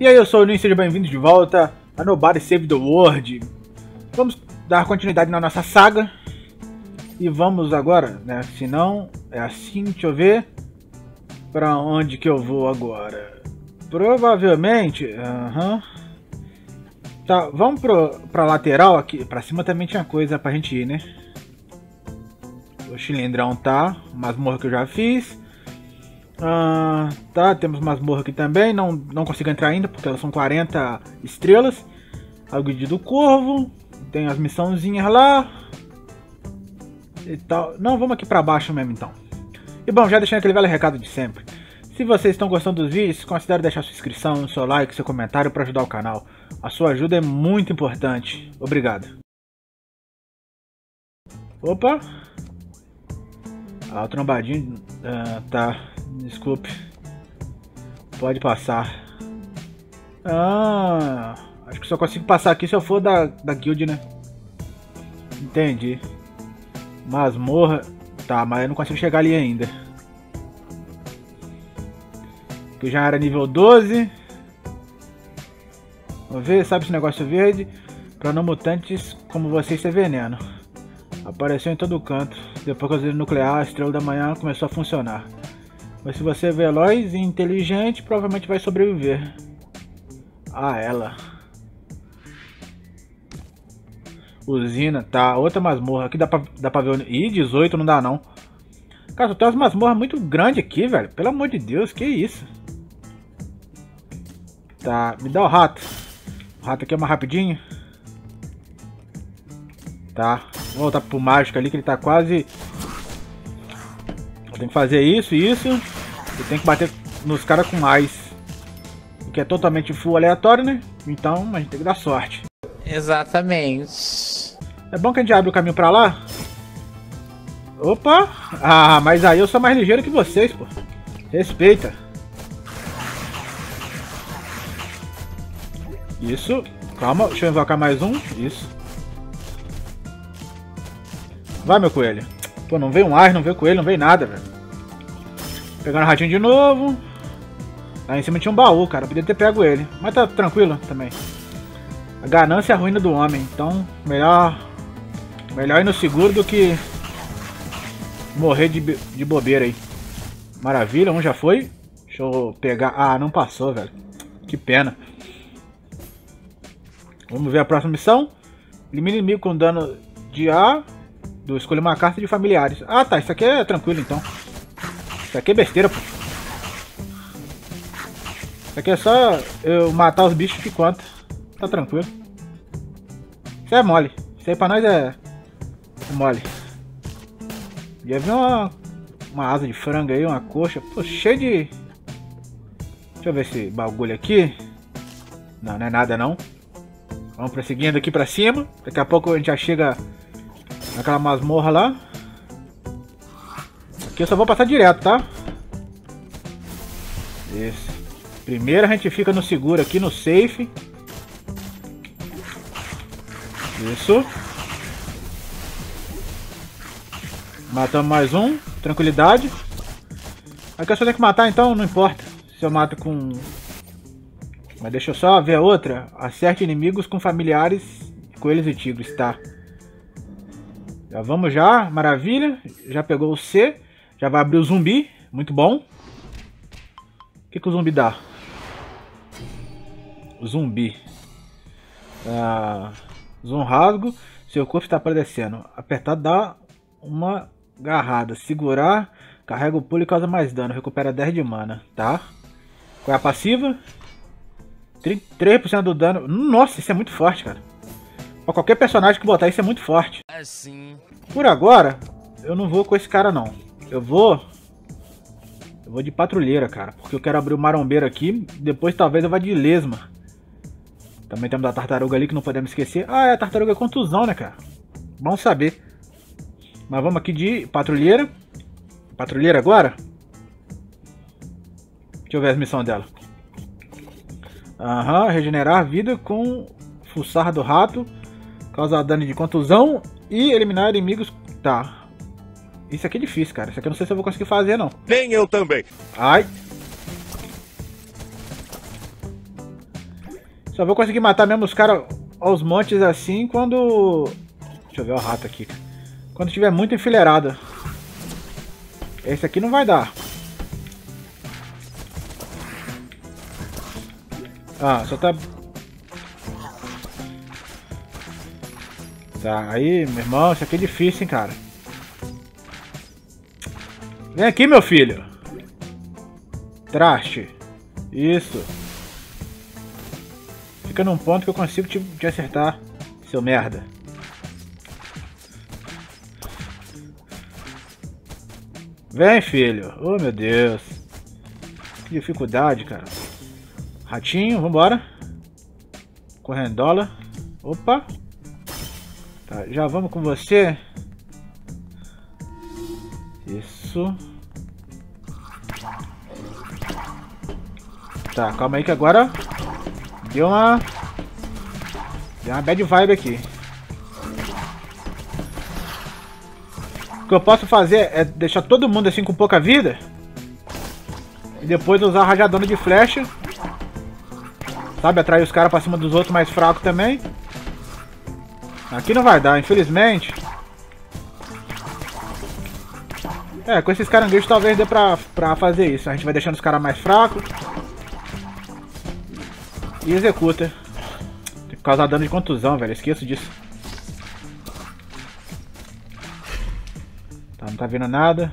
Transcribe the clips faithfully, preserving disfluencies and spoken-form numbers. E aí, eu sou o Nunes, seja bem-vindo de volta a Nobody Save the World. Vamos dar continuidade na nossa saga. E vamos agora, né? Se não, é assim, deixa eu ver. Pra onde que eu vou agora? Provavelmente... Aham. Uhum. Tá, vamos pro, pra lateral aqui. Pra cima também tinha coisa pra gente ir, né? O cilindrão tá. Masmorra que eu já fiz. Uh, tá, temos masmorra aqui também, não, não consigo entrar ainda, porque elas são quarenta estrelas. O Guide do Corvo, tem as missãozinhas lá e tal. Não, vamos aqui pra baixo mesmo então. E bom, já deixando aquele velho recado de sempre. Se vocês estão gostando dos vídeos, considere deixar sua inscrição, seu like, seu comentário para ajudar o canal. A sua ajuda é muito importante. Obrigado. Opa! Ah, o trombadinho, ah, tá, desculpe, pode passar. Ah, acho que só consigo passar aqui se eu for da, da guild, né? Entendi. Masmorra, tá, mas eu não consigo chegar ali ainda. Que já era nível doze. Vamos ver, sabe esse negócio verde? Pra não mutantes como vocês, isso é veneno. Apareceu em todo canto. Depois que eu usei nuclear, a estrela da manhã começou a funcionar. Mas se você é veloz e inteligente, provavelmente vai sobreviver. Ah, ela. Usina, tá. Outra masmorra. Aqui dá pra, dá pra ver. Ih, dezoito não dá não. Cara, tem umas masmorras muito grandes aqui, velho. Pelo amor de Deus, que isso. Tá, me dá o rato. O rato aqui é mais rapidinho. Tá. Vou voltar pro mágico ali que ele tá quase. Eu tenho que fazer isso e isso. Eu tenho que bater nos caras com mais. O que é totalmente full aleatório, né? Então a gente tem que dar sorte. Exatamente. É bom que a gente abre o caminho pra lá. Opa! Ah, mas aí eu sou mais ligeiro que vocês, pô. Respeita. Isso. Calma, deixa eu invocar mais um. Isso. Vai, meu coelho. Pô, não veio um ar, não veio coelho, não veio nada, velho. Pegando o ratinho de novo. Lá em cima tinha um baú, cara. Eu podia ter pego ele. Mas tá tranquilo também. A ganância é a ruína do homem. Então, melhor... Melhor ir no seguro do que... Morrer de, de bobeira aí. Maravilha, um já foi. Deixa eu pegar... Ah, não passou, velho. Que pena. Vamos ver a próxima missão. Elimine inimigo com dano de ar... Eu escolhi uma carta de familiares. Ah, tá. Isso aqui é tranquilo, então. Isso aqui é besteira, pô. Isso aqui é só eu matar os bichos que conta. Tá tranquilo. Isso é mole. Isso aí pra nós é mole. Já vi uma, uma asa de frango aí, uma coxa. Pô, cheio de... Deixa eu ver esse bagulho aqui. Não, não é nada, não. Vamos prosseguindo aqui pra cima. Daqui a pouco a gente já chega... Aquela masmorra lá. Aqui eu só vou passar direto, tá? Isso. Primeiro a gente fica no seguro aqui, no safe. Isso. Matamos mais um. Tranquilidade. Aqui eu só tenho que matar, então não importa se eu mato com... Mas deixa eu só ver a outra. Acerte inimigos com familiares, coelhos e tigres, tá? Já vamos já, maravilha. Já pegou o C. Já vai abrir o zumbi, muito bom. O que, que o zumbi dá? O zumbi. Ah, zoom rasgo. Seu corpo está aparecendo. Apertar dá uma agarrada. Segurar, carrega o pulo e causa mais dano. Recupera dez de mana, tá? Qual é a passiva? trinta e três por cento do dano. Nossa, isso é muito forte, cara. Pra qualquer personagem que botar isso é muito forte. É sim. Por agora, eu não vou com esse cara não. Eu vou... Eu vou de patrulheira, cara. Porque eu quero abrir o marombeiro aqui. Depois talvez eu vá de lesma. Também temos a tartaruga ali que não podemos esquecer. Ah, é a tartaruga contusão, né, cara? Bom saber. Mas vamos aqui de patrulheira. Patrulheira agora? Deixa eu ver a missão dela. Aham, uhum, regenerar vida com fuçar do rato. Causar dano de contusão e eliminar inimigos. Tá. Isso aqui é difícil, cara. Isso aqui eu não sei se eu vou conseguir fazer, não. Nem eu também. Ai. Só vou conseguir matar mesmo os caras aos montes assim quando... Deixa eu ver o rato aqui, cara. Quando tiver muito enfileirada. Esse aqui não vai dar. Ah, só tá... Tá, aí, meu irmão, isso aqui é difícil, hein, cara. Vem aqui, meu filho. Traste. Isso. Fica num ponto que eu consigo te, te acertar, seu merda. Vem, filho. Oh, meu Deus. Que dificuldade, cara. Ratinho, vambora. Correndola. Opa. Tá, já vamos com você. Isso. Tá, calma aí que agora deu uma... Deu uma bad vibe aqui. O que eu posso fazer é deixar todo mundo assim com pouca vida. E depois usar a rajadona de flecha. Sabe, atrair os caras pra cima dos outros mais fracos também. Aqui não vai dar, infelizmente. É, com esses caranguejos talvez dê pra, pra fazer isso. A gente vai deixando os caras mais fracos. E executa. Tem que causar dano de contusão, velho. Esqueço disso. Tá, não tá vendo nada.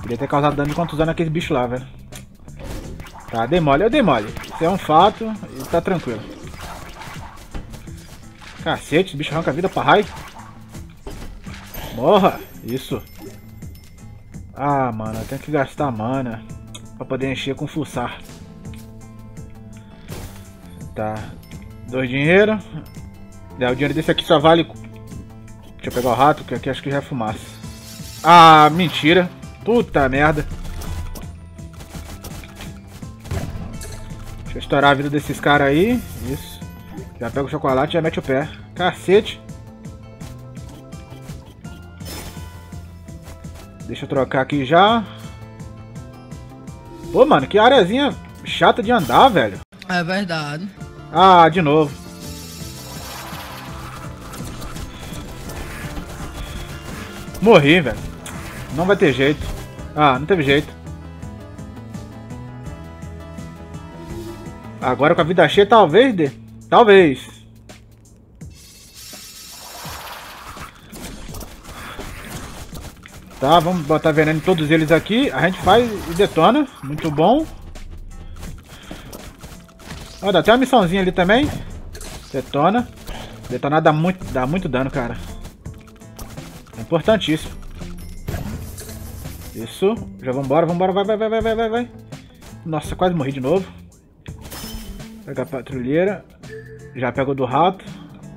Queria ter causado dano de contusão naquele bicho lá, velho. Tá, dei mole. Eu dei mole. Isso é um fato e tá tranquilo. Cacete, o bicho arranca a vida pra raio. Morra! Isso. Ah, mano, eu tenho que gastar mana pra poder encher com fuçar. Tá. Dois dinheiro. É, o dinheiro desse aqui só vale... Deixa eu pegar o rato, que aqui acho que já é fumaça. Ah, mentira. Puta merda. Deixa eu estourar a vida desses caras aí. Isso. Já pega o chocolate e já mete o pé. Cacete. Deixa eu trocar aqui já. Pô, mano, que areazinha chata de andar, velho. É verdade. Ah, de novo. Morri, velho. Não vai ter jeito. Ah, não teve jeito. Agora com a vida cheia, talvez dê. Talvez. Tá, vamos botar veneno em todos eles aqui. A gente faz e detona. Muito bom. Ó, dá até uma missãozinha ali também. Detona. Detonar dá muito, dá muito dano, cara. É importantíssimo. Isso. Já vambora, vambora. Vai, vai, vai, vai, vai, vai. Nossa, quase morri de novo. Pega a patrulheira. Já pega o do rato.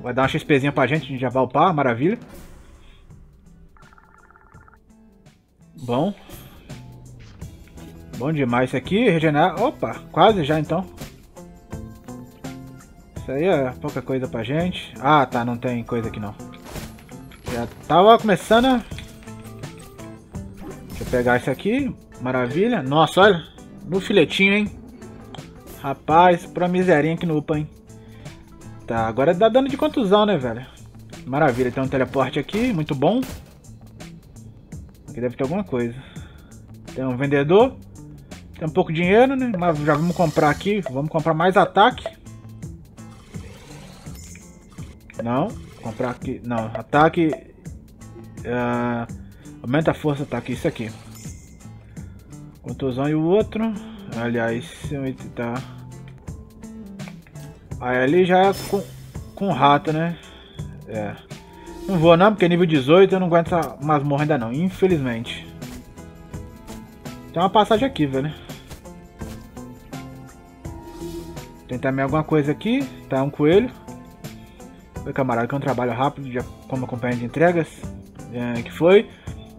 Vai dar uma XPzinha pra gente. A gente já vai upar. Maravilha. Bom. Bom demais isso aqui. Regenerar. Opa. Quase já então. Isso aí é pouca coisa pra gente. Ah, tá. Não tem coisa aqui não. Já tava começando a... Deixa eu pegar isso aqui. Maravilha. Nossa, olha. No filetinho, hein. Rapaz. Pra miserinha que não upa, hein. Tá, agora dá dano de contusão, né, velho? Maravilha, tem um teleporte aqui, muito bom. Aqui deve ter alguma coisa. Tem um vendedor. Tem um pouco de dinheiro, né? Mas já vamos comprar aqui. Vamos comprar mais ataque. Não. Comprar aqui. Não, ataque. Uh, aumenta a força, ataque. Isso aqui. Contusão e o outro. Aliás, tá. Aí ali já é com, com rato, né? É. Não vou não, porque é nível dezoito, eu não aguento essa masmorra ainda não, infelizmente. Tem uma passagem aqui, velho. Tem também alguma coisa aqui. Tá, um coelho. Oi, camarada, que é um trabalho rápido, já como acompanhante de entregas. É, que foi?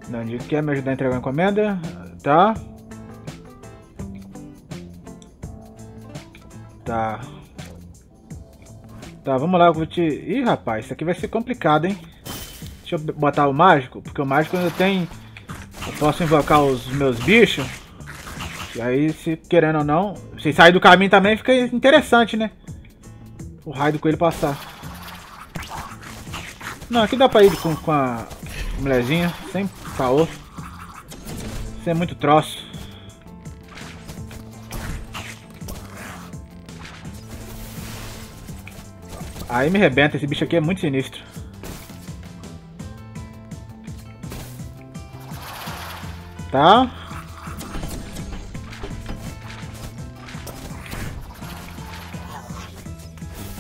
Não, de quer me ajudar a entregar a encomenda. Tá. Tá. Tá, vamos lá, eu vou te... Ih, rapaz, isso aqui vai ser complicado, hein? Deixa eu botar o mágico, porque o mágico ainda tem... Eu posso invocar os meus bichos. E aí, se querendo ou não... Se sair do caminho também fica interessante, né? o raio do coelho passar. Não, aqui dá pra ir com, com a mulherzinha, sem caô. Sem muito troço. Aí me rebenta, esse bicho aqui é muito sinistro. Tá?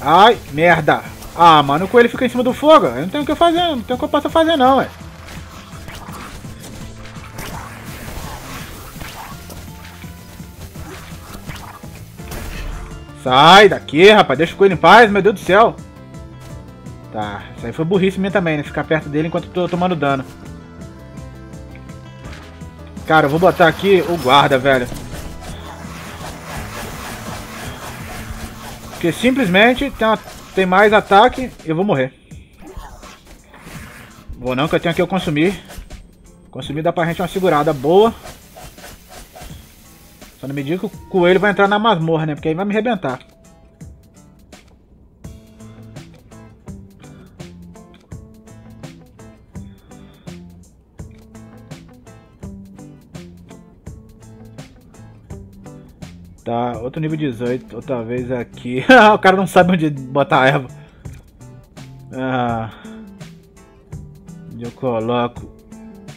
Ai, merda! Ah, mano, o coelho fica em cima do fogo. Eu não tenho o que fazer, não tenho o que eu possa fazer não, ué. Sai daqui, rapaz. Deixa o coelho em paz, meu Deus do céu. Tá, isso aí foi burrice minha também, né? Ficar perto dele enquanto eu tô tomando dano. Cara, eu vou botar aqui o guarda, velho. Porque simplesmente tem, uma, tem mais ataque e eu vou morrer. Vou não, que eu tenho aqui o consumir. Consumir dá pra gente uma segurada boa. Só não me diga que o coelho vai entrar na masmorra, né? Porque aí vai me arrebentar. Tá, outro nível dezoito, outra vez aqui. O cara não sabe onde botar a erva. Ah, onde eu coloco?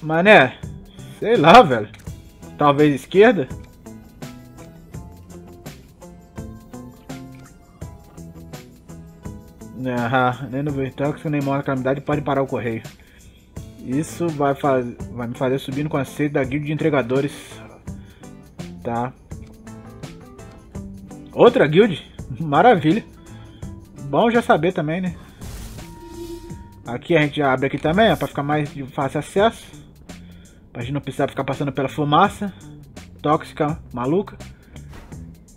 Mané, sei lá, velho. Talvez esquerda? Ah, nem no Vertox, nem mora a calamidade pode parar o correio. Isso vai, faz... vai me fazer subir no conceito da guilda de entregadores. Tá. Outra guild? Maravilha. Bom já saber também, né? Aqui a gente abre aqui também, ó, pra ficar mais de fácil acesso. Pra gente não precisar ficar passando pela fumaça tóxica, maluca.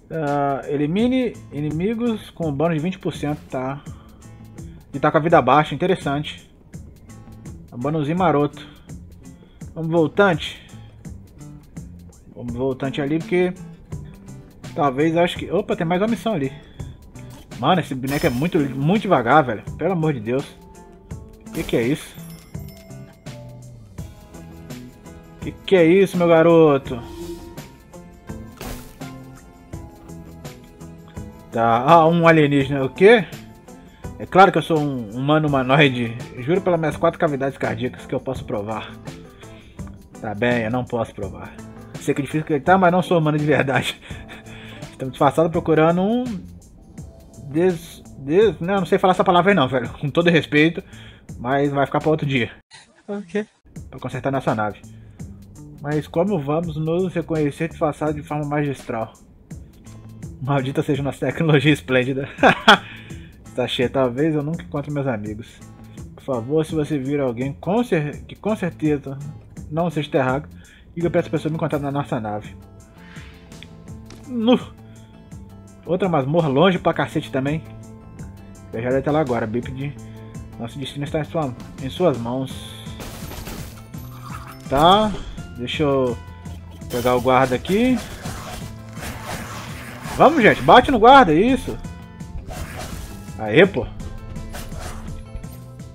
Uh, elimine inimigos com um bônus de vinte por cento, tá? E tá com a vida baixa, interessante. Um bônusinho maroto. Vamos voltante. Vamos voltante ali, porque... Talvez, acho que... Opa, tem mais uma missão ali. Mano, esse boneco é muito, muito devagar, velho. Pelo amor de Deus. O que que é isso? O que que é isso, meu garoto? Tá, ah, um alienígena. O quê? É claro que eu sou um humano humanoide. Juro pelas minhas quatro cavidades cardíacas que eu posso provar. Tá bem, eu não posso provar. Sei que é difícil acreditar, mas não sou humano de verdade. Estamos disfarçados procurando um... Des... Des... Não, não sei falar essa palavra aí não, velho. Com todo respeito. Mas vai ficar para outro dia. Ok. Para consertar nossa nave. Mas como vamos nos reconhecer disfarçados de forma magistral? Maldita seja nossa tecnologia esplêndida. Tá cheio. Talvez eu nunca encontre meus amigos. Por favor, se você vir alguém com cer... que com certeza não seja terráqueo, diga para essa pessoa me encontrar na nossa nave. No... Outra masmorra longe pra cacete também. Eu já ia até lá agora, bípede. Nosso destino está em, sua, em suas mãos. Tá. Deixa eu pegar o guarda aqui. Vamos, gente. Bate no guarda, isso. Aê, pô.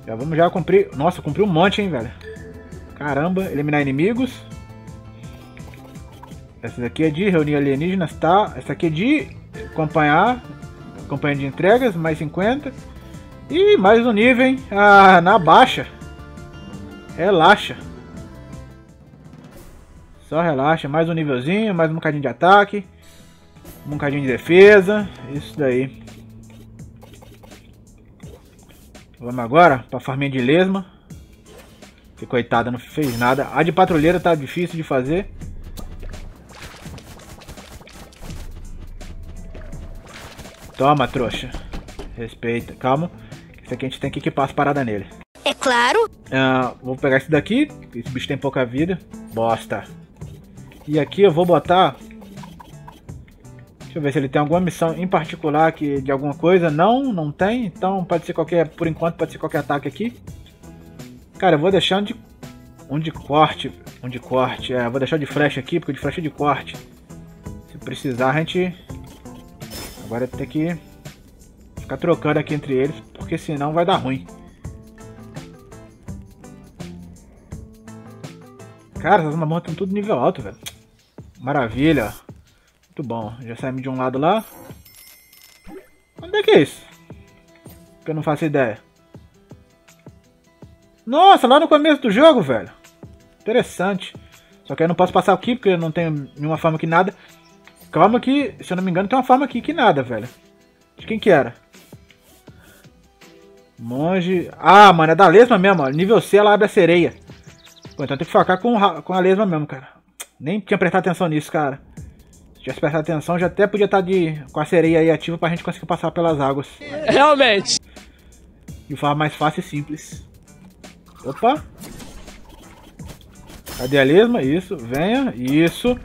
Já vamos já cumprir. Nossa, cumpri um monte, hein, velho. Caramba. Eliminar inimigos. Essa daqui é de reunir alienígenas, tá? Essa aqui é de... acompanhar, acompanha de entregas, mais cinquenta. E mais um nível, hein? Ah, na baixa. Relaxa. Só relaxa, mais um nívelzinho, mais um bocadinho de ataque. Um bocadinho de defesa, isso daí. Vamos agora pra farminha de lesma. Que coitada, não fez nada. A de patrulheira tá difícil de fazer. Toma, trouxa. Respeita. Calma. Esse aqui a gente tem que equipar as paradas nele. É claro. Ah, vou pegar esse daqui. Esse bicho tem pouca vida. Bosta. E aqui eu vou botar... Deixa eu ver se ele tem alguma missão em particular que de alguma coisa. Não, não tem. Então pode ser qualquer... Por enquanto pode ser qualquer ataque aqui. Cara, eu vou deixar um de... Um de corte. Um de corte. É, eu vou deixar de flecha aqui, porque de flecha é de corte. Se precisar, a gente... Agora tem que Ficar trocando aqui entre eles, porque senão vai dar ruim. Cara, essas mamães estão tudo nível alto, velho. Maravilha. Muito bom. Já saímos de um lado lá. Onde é que é isso? Que eu não faço ideia. Nossa, lá no começo do jogo, velho. Interessante. Só que eu não posso passar aqui, porque eu não tenho nenhuma forma que nada. Calma que, se eu não me engano, tem uma forma aqui que nada, velho. De quem que era? Monge... Ah, mano, é da lesma mesmo, ó. Nível C, ela abre a sereia. Pô, então tem que focar com, com a lesma mesmo, cara. Nem tinha prestado atenção nisso, cara. Se tivesse prestado atenção, já até podia estar de, com a sereia aí ativa pra gente conseguir passar pelas águas. Realmente. De forma mais fácil e simples. Opa. Cadê a lesma? Isso. Venha. Isso.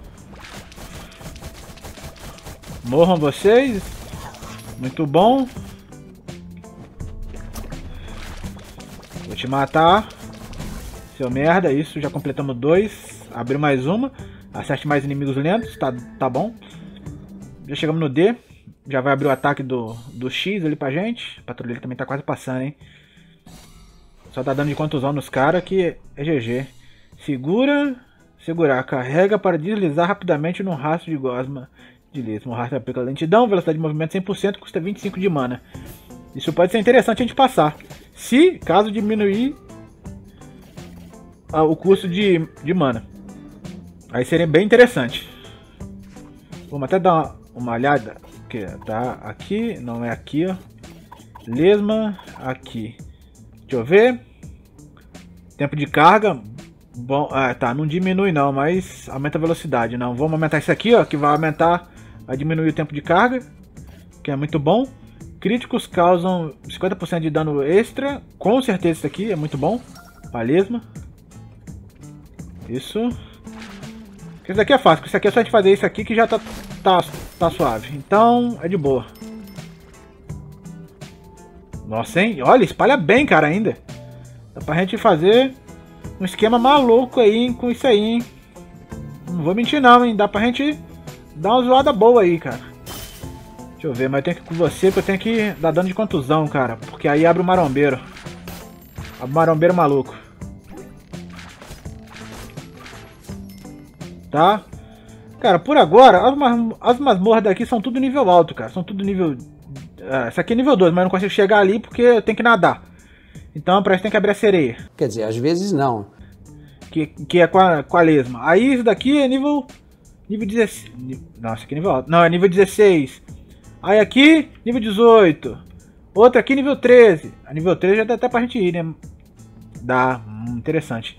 Morram vocês. Muito bom. Vou te matar. Seu merda. Isso. Já completamos dois. Abriu mais uma. Acerte mais inimigos lentos. Tá, tá bom. Já chegamos no D. Já vai abrir o ataque do, do X ali pra gente. O patrulheiro também tá quase passando, hein. Só tá dando de contusão nos caras que é G G. Segura. Segurar. Carrega para deslizar rapidamente num rastro de gosma. De lesma, o rastro aplica lentidão, velocidade de movimento cem por cento, custa vinte e cinco de mana. Isso pode ser interessante a gente passar. Se, caso diminuir ah, o custo de, de mana. Aí seria bem interessante. Vamos até dar uma, uma olhada. Que tá aqui, não é aqui, ó. Lesma, aqui. Deixa eu ver. Tempo de carga. Bom, ah, tá, não diminui não, mas aumenta a velocidade, não. Vamos aumentar isso aqui, ó, que vai aumentar... Vai diminuir o tempo de carga, que é muito bom. Críticos causam cinquenta por cento de dano extra. Com certeza isso aqui é muito bom. Palesma. Isso. Isso daqui é fácil. Isso aqui é só a gente fazer isso aqui que já tá, tá, tá suave. Então, é de boa. Nossa, hein? Olha, espalha bem, cara, ainda. Dá pra gente fazer um esquema maluco aí, hein, com isso aí, hein? Não vou mentir não, hein? Dá pra gente... Dá uma zoada boa aí, cara. Deixa eu ver, mas eu tenho que ir com você, porque eu tenho que dar dano de contusão, cara. Porque aí abre o marombeiro. Abre o marombeiro maluco. Tá? Cara, por agora, as, mas, as masmorras daqui são tudo nível alto, cara. São tudo nível... É, essa aqui é nível dois, mas eu não consigo chegar ali porque eu tenho que nadar. Então, pra isso tem que abrir a sereia. Quer dizer, às vezes não. Que, que é com a, com a lesma. Aí isso daqui é nível... Nível dezesseis. Nossa, que nível alto. Não, é nível dezesseis. Aí aqui, nível dezoito. Outra aqui, nível treze. A nível treze já dá até pra gente ir, né? Dá. Hum, interessante.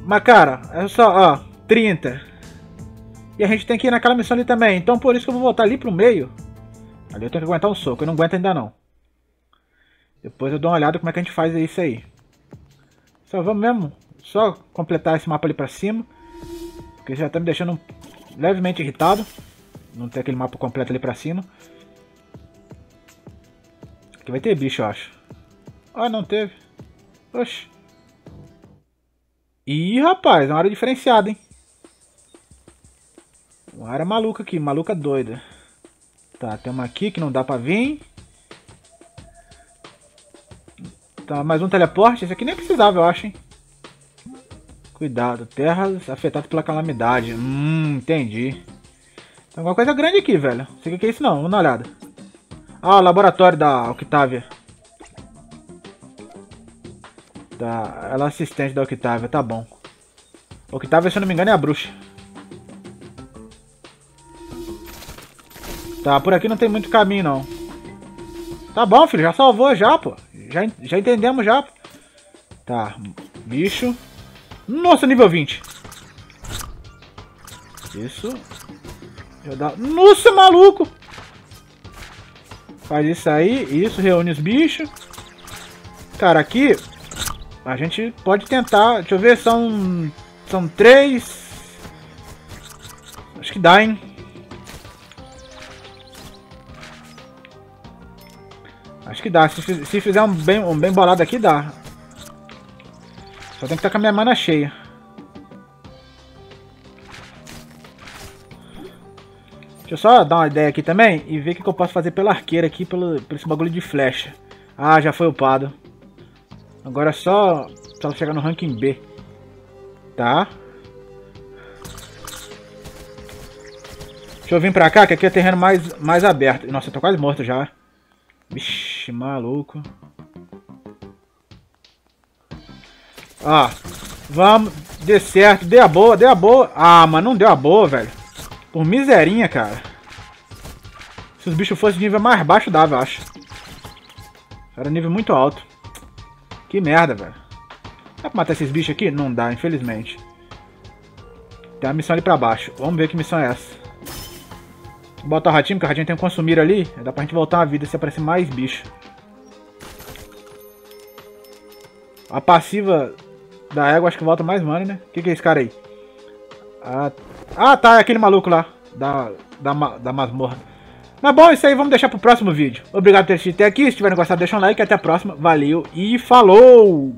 Mas, cara, é só, ó, trinta. E a gente tem que ir naquela missão ali também. Então, por isso que eu vou voltar ali pro meio. Ali eu tenho que aguentar um soco. Eu não aguento ainda, não. Depois eu dou uma olhada como é que a gente faz isso aí. Só vamos mesmo. Só completar esse mapa ali pra cima. Porque já tá me deixando... levemente irritado. Não tem aquele mapa completo ali pra cima. Aqui vai ter bicho, eu acho. Ah, não teve. Oxi. Ih, rapaz. É uma área diferenciada, hein. Uma área maluca aqui. Maluca doida. Tá, tem uma aqui que não dá pra vir. Tá, mais um teleporte. Esse aqui nem precisava, eu acho, hein. Cuidado, terras afetadas pela calamidade. Hum, entendi. Tem alguma coisa grande aqui, velho. Não sei o que é isso não, vamos dar uma olhada. Ah, o laboratório da Octavia. Tá, ela é assistente da Octavia, tá bom. Octavia, se eu não me engano, é a bruxa. Tá, por aqui não tem muito caminho não. Tá bom, filho, já salvou já, pô. Já, já entendemos já. Tá, bicho. Nossa, nível vinte. Isso. Eu dá... Nossa, maluco. Faz isso aí. Isso, reúne os bichos. Cara, aqui a gente pode tentar. Deixa eu ver, são... São três. Acho que dá, hein. Acho que dá. Se, se fizer um bem, um bem bolado aqui, dá. Só tem que estar com a minha mana cheia. Deixa eu só dar uma ideia aqui também e ver o que, que eu posso fazer pela arqueira aqui, pelo, pelo esse bagulho de flecha. Ah, já foi upado. Agora é só se ela chegar no ranking B. Tá. Deixa eu vir pra cá, que aqui é terreno mais, mais aberto. Nossa, eu tô quase morto já. Vixe, maluco. Ó, vamos. Dê certo, dê a boa, dê a boa. Ah, mas não deu a boa, velho. Por miserinha, cara. Se os bichos fossem de nível mais baixo, dava, eu acho. Era nível muito alto. Que merda, velho. Dá pra matar esses bichos aqui? Não dá, infelizmente. Tem uma missão ali pra baixo. Vamos ver que missão é essa. Vou botar o ratinho, porque o ratinho tem um consumir ali. Dá pra gente voltar uma vida se aparecer mais bicho. A passiva da égua acho que volta mais mana, né? O que, que é esse cara aí? Ah, Ah, tá, é aquele maluco lá, da, da, da masmorra. Mas bom, isso aí, vamos deixar pro próximo vídeo. Obrigado por ter assistido até aqui, se tiverem gostado, deixa um like, até a próxima, valeu e falou!